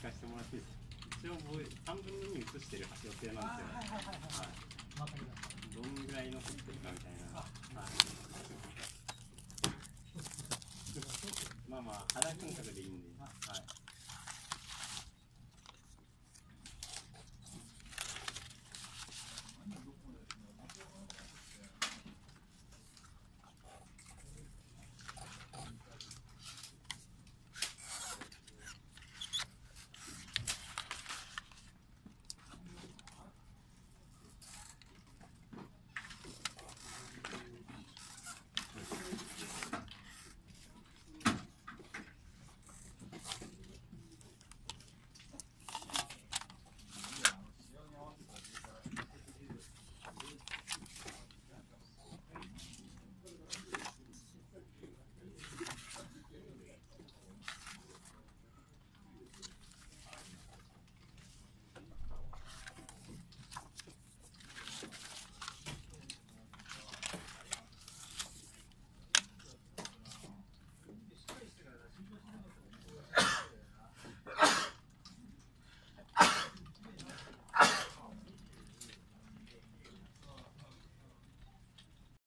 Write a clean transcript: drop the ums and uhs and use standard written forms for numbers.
聞かせてもらっていいですか？一応僕3分の2写してる橋寄せなんですよ。どんぐらい残ってるかみたいな。まあまあ肌感覚でいいんで。はい。